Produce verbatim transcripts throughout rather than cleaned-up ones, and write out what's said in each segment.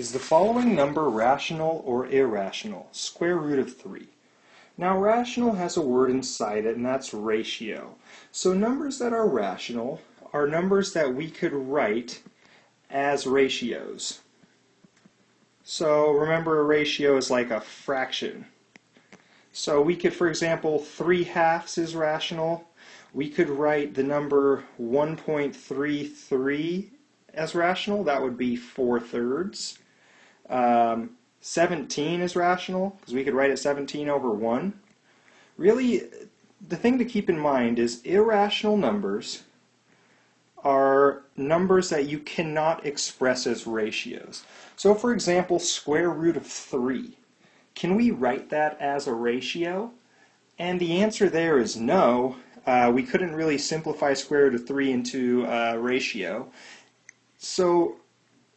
Is the following number rational or irrational? Square root of three. Now, rational has a word inside it, and that's ratio. So numbers that are rational are numbers that we could write as ratios. So remember, a ratio is like a fraction. So we could, for example, three halves is rational. We could write the number one point three three as rational. That would be four thirds. Um, seventeen is rational, because we could write it seventeen over one. Really, the thing to keep in mind is irrational numbers are numbers that you cannot express as ratios. So, for example, square root of three. Can we write that as a ratio? And the answer there is no. Uh, we couldn't really simplify square root of three into a uh, ratio. So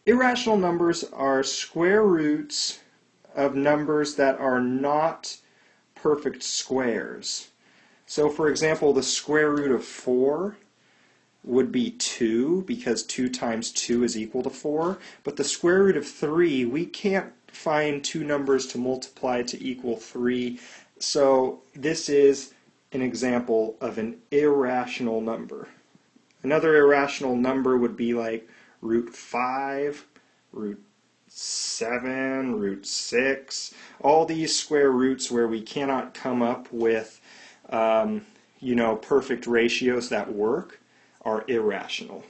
irrational numbers are square roots of numbers that are not perfect squares. So, for example, the square root of four would be two, because two times two is equal to four. But the square root of three, we can't find two numbers to multiply to equal three. So this is an example of an irrational number. Another irrational number would be like root five, root seven, root six, all these square roots where we cannot come up with, um, you know, perfect ratios that work are irrational.